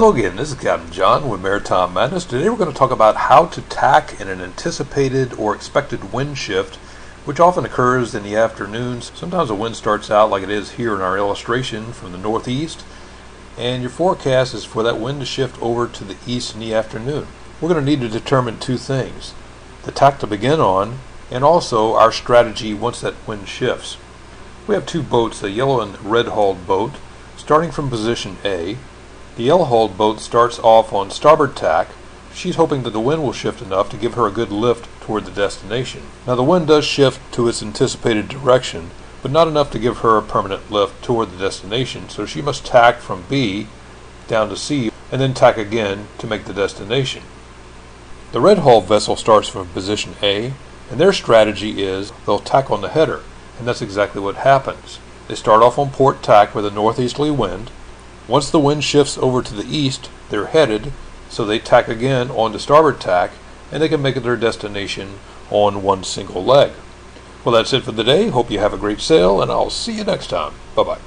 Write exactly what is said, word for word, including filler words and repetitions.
Hello again, this is Captain John with Maritime Madness. Today we're going to talk about how to tack in an anticipated or expected wind shift, which often occurs in the afternoons. Sometimes the wind starts out like it is here in our illustration from the northeast, and your forecast is for that wind to shift over to the east in the afternoon. We're going to need to determine two things: the tack to begin on, and also our strategy once that wind shifts. We have two boats, a yellow and red-hulled boat, starting from position A. The yellow-hulled boat starts off on starboard tack. She's hoping that the wind will shift enough to give her a good lift toward the destination. Now the wind does shift to its anticipated direction, but not enough to give her a permanent lift toward the destination, so she must tack from B down to C and then tack again to make the destination. The red-hulled vessel starts from position A, and their strategy is they'll tack on the header, and that's exactly what happens. They start off on port tack with a northeasterly wind. Once the wind shifts over to the east, they're headed, so they tack again onto starboard tack, and they can make it their destination on one single leg. Well, that's it for the day. Hope you have a great sail, and I'll see you next time. Bye-bye.